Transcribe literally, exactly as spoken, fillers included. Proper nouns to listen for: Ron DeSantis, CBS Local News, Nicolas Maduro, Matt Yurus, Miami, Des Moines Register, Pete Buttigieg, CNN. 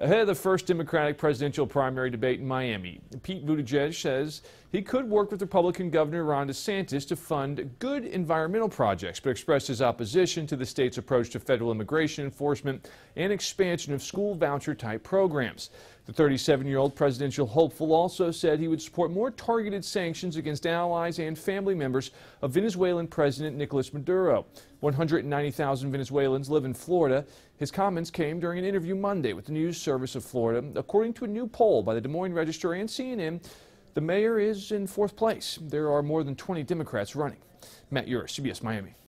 Ahead of the first Democratic presidential primary debate in Miami, Pete Buttigieg says he could work with Republican Governor Ron DeSantis to fund good environmental projects, but expressed his opposition to the state's approach to federal immigration enforcement and expansion of school voucher-type programs. The thirty-seven-year-old presidential hopeful also said he would support more targeted sanctions against allies and family members of Venezuelan President Nicolas Maduro. one hundred ninety thousand Venezuelans live in Florida. His comments came during an interview Monday with the News Service of Florida. According to a new poll by the Des Moines Register and C N N, the mayor is in fourth place. There are more than twenty Democrats running. Matt Yurus, C B S Miami.